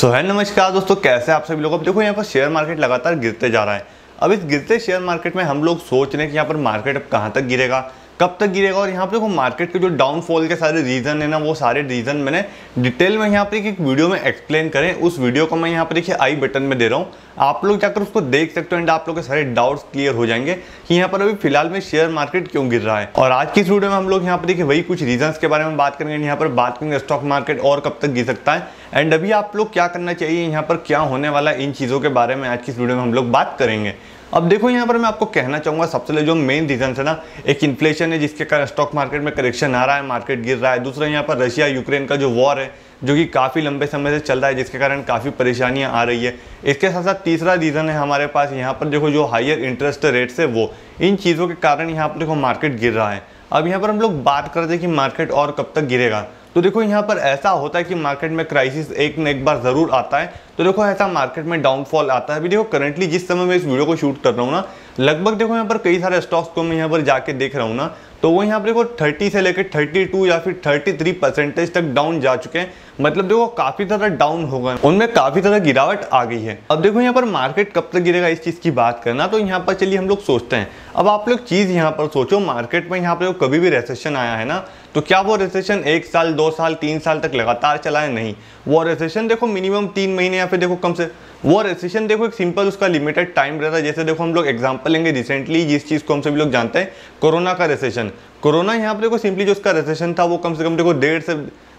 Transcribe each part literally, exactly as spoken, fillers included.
सो है नमस्कार दोस्तों, कैसे आप सभी लोग। अब देखो यहाँ पर शेयर मार्केट लगातार गिरते जा रहा है। अब इस गिरते शेयर मार्केट में हम लोग सोच रहे हैं कि यहाँ पर मार्केट अब कहाँ तक गिरेगा, कब तक गिरेगा। और यहाँ पर देखो मार्केट के जो डाउनफॉल के सारे रीज़न है ना, वो सारे रीज़न मैंने डिटेल में यहाँ पर एक, एक वीडियो में एक्सप्लेन करें। उस वीडियो को मैं यहाँ पर देखिए आई बटन में दे रहा हूँ, आप लोग जाकर उसको देख सकते हो एंड आप लोग के सारे डाउट्स क्लियर हो जाएंगे कि यहाँ पर अभी फिलहाल में शेयर मार्केट क्यों गिर रहा है। और आज की इस वीडियो में हम लोग यहाँ पर देखिए वही कुछ रीजंस के बारे में बात करेंगे। यहाँ पर बात करेंगे स्टॉक मार्केट और कब तक गिर सकता है एंड अभी आप लोग क्या करना चाहिए, यहाँ पर क्या होने वाला, इन चीज़ों के बारे में आज की इस वीडियो में हम लोग बात करेंगे। अब देखो यहाँ पर मैं आपको कहना चाहूँगा सबसे पहले जो मेन रीजन है ना, एक इन्फ्लेशन है जिसके कारण स्टॉक मार्केट में करेक्शन आ रहा है, मार्केट गिर रहा है। दूसरा यहाँ पर रशिया यूक्रेन का जो वॉर है जो कि काफ़ी लंबे समय से चल रहा है, जिसके कारण काफ़ी परेशानियाँ आ रही है। इसके साथ साथ तीसरा रीज़न है हमारे पास यहाँ पर देखो जो हायर इंटरेस्ट रेट्स है, वो इन चीज़ों के कारण यहाँ पर देखो मार्केट गिर रहा है। अब यहाँ पर हम लोग बात करते हैं कि मार्केट और कब तक गिरेगा। तो देखो यहाँ पर ऐसा होता है कि मार्केट में क्राइसिस एक न एक बार ज़रूर आता है। तो देखो ऐसा मार्केट में डाउनफॉल आता है। अभी देखो करंटली जिस समय मैं इस वीडियो को शूट कर रहा हूँ ना, लगभग देखो यहाँ पर कई सारे स्टॉक्स को मैं यहाँ पर जाके देख रहा हूँ ना, तो वो यहाँ पर देखो तीस से लेकर बत्तीस या फिर तैंतीस परसेंटेज तक डाउन जा चुके हैं। मतलब देखो काफ़ी ज़्यादा डाउन हो गए, उनमें काफ़ी ज़्यादा गिरावट आ गई है। अब देखो यहाँ पर मार्केट कब तक गिरेगा इस चीज़ की बात करना, तो यहाँ पर चलिए हम लोग सोचते हैं। अब आप लोग चीज़ यहाँ पर सोचो, मार्केट में यहाँ पर कभी भी रेसेशन आया है ना, तो क्या वो रेसेशन एक साल दो साल तीन साल तक लगातार चला है? नहीं, वो रेसेशन देखो मिनिमम तीन महीने या फिर देखो कम से वो रेसेशन देखो एक सिंपल उसका लिमिटेड टाइम रहता है। जैसे देखो हम लोग एग्जांपल लेंगे रिसेंटली जिस चीज़ को हम सभी लोग जानते हैं, कोरोना का रेसेशन। कोरोना यहाँ पर देखो सिंपली जो उसका रेसेशन था वो कम से कम देखो डेढ़ से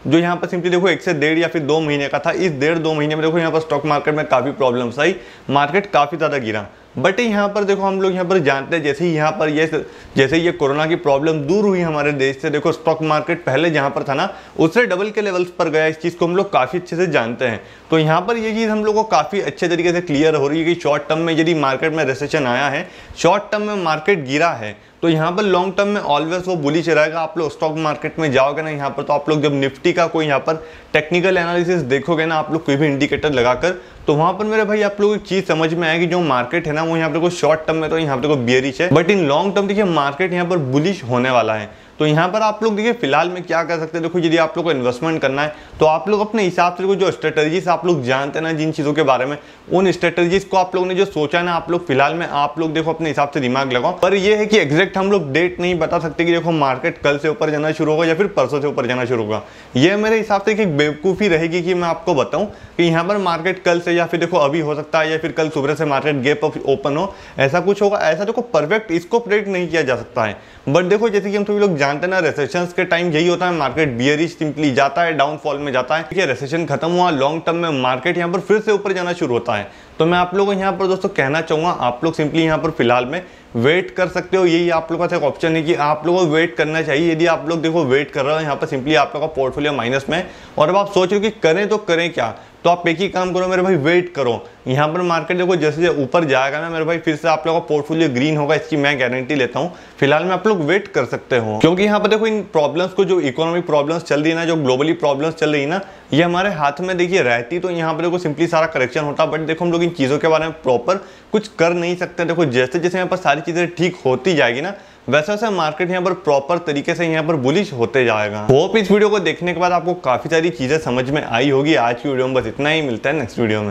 जो यहाँ पर सिंपली देखो एक से डेढ़ या फिर दो महीने का था। इस डेढ़ दो महीने में देखो यहाँ पर स्टॉक मार्केट में काफ़ी प्रॉब्लम्स आई, मार्केट काफ़ी ज़्यादा गिरा। बट यहाँ पर देखो हम लोग यहाँ पर जानते हैं जैसे ही यहाँ पर ये जैसे ये कोरोना की प्रॉब्लम दूर हुई हमारे देश से, देखो स्टॉक मार्केट पहले जहाँ पर था ना उससे डबल के लेवल्स पर गया। इस चीज़ को हम लोग काफ़ी अच्छे से जानते हैं। तो यहाँ पर ये चीज़ हम लोग को काफ़ी अच्छे तरीके से क्लियर हो रही है कि शॉर्ट टर्म में यदि मार्केट में रिसेशन आया है, शॉर्ट टर्म में मार्केट गिरा है, तो यहाँ पर लॉन्ग टर्म में ऑलवेज वो बुलिश रहेगा। आप लोग स्टॉक मार्केट में जाओगे ना यहाँ पर, तो आप लोग जब निफ्टी का कोई यहाँ पर टेक्निकल एनालिसिस देखोगे ना, आप लोग कोई भी इंडिकेटर लगाकर, तो वहाँ पर मेरे भाई आप लोग एक चीज़ समझ में आएगी जो मार्केट है ना वो यहाँ पर शॉर्ट टर्म में तो यहाँ पर बेयरिश है, बट इन लॉन्ग टर्म देखिए मार्केट यहाँ पर बुलिश होने वाला है। तो यहाँ पर आप लोग देखिए फिलहाल में क्या कर सकते हैं। देखो यदि आप लोग को इन्वेस्टमेंट करना है तो आप लोग अपने हिसाब से जो स्ट्रेटजीज आप लोग जानते हैं ना जिन चीज़ों के बारे में, उन स्ट्रेटजीज को आप लोग ने जो सोचा ना, आप लोग फिलहाल में आप लोग देखो अपने हिसाब से दिमाग लगाओ। पर यह है कि एग्जैक्ट हम लोग डेट नहीं बता सकते कि देखो मार्केट कल से ऊपर जाना शुरू होगा या फिर परसों से ऊपर जाना शुरू होगा। यह मेरे हिसाब से एक बेवकूफ़ी रहेगी कि मैं आपको बताऊँ कि यहाँ पर मार्केट कल से या फिर देखो अभी हो सकता है या फिर कल सुबह से मार्केट गैप ओपन हो, ऐसा कुछ होगा। ऐसा देखो परफेक्ट इसको प्रेडिक्ट नहीं किया जा सकता है। बट देखो जैसे कि हम सभी लोग जानते हैं ना, रेसेशंस के टाइम यही होता है, मार्केट बियरिश सिंपली जाता है, डाउनफॉल में जाता है। देखिए रेसेशन खत्म हुआ, लॉन्ग टर्म में मार्केट यहाँ पर फिर से ऊपर जाना शुरू होता है। तो मैं आप लोगों को यहाँ पर दोस्तों कहना चाहूँगा, आप लोग सिंपली यहाँ पर फिलहाल में वेट कर सकते हो। यही आप लोगों का एक ऑप्शन है कि आप लोगों को वेट करना चाहिए। यदि आप लोग देखो वेट कर रहे हो यहाँ पर, सिंपली आप लोगों का पोर्टफोलियो माइनस में, और अब आप सोच रहे हो कि करें तो करें क्या, तो आप एक ही काम करो मेरे भाई, वेट करो। यहाँ पर मार्केट देखो जैसे जैसे ऊपर जाएगा ना मेरे भाई, फिर से आप लोगों का पोर्टफोलियो ग्रीन होगा, इसकी मैं गारंटी लेता हूँ। फिलहाल में आप लोग वेट कर सकते हो, क्योंकि यहाँ पर देखो इन प्रॉब्लम्स को जो इकोनॉमिक प्रॉब्लम्स चल रही है ना, जो ग्लोबली प्रॉब्लम्स चल रही है ना, ये हमारे हाथ में देखिए रहती तो यहाँ पर देखो सिंपली सारा करेक्शन होता। बट देखो हम लोग इन चीज़ों के बारे में प्रॉपर कुछ कर नहीं सकते। देखो जैसे जैसे यहाँ पर सारी चीज़ें ठीक होती जाएगी ना, वैसे वैसे मार्केट यहाँ पर प्रॉपर तरीके से यहाँ पर बुलिश होते जाएगा। होप इस वीडियो को देखने के बाद आपको काफ़ी सारी चीज़ें समझ में आई होगी। आज की वीडियो में बस इतना ही, मिलता है नेक्स्ट वीडियो में।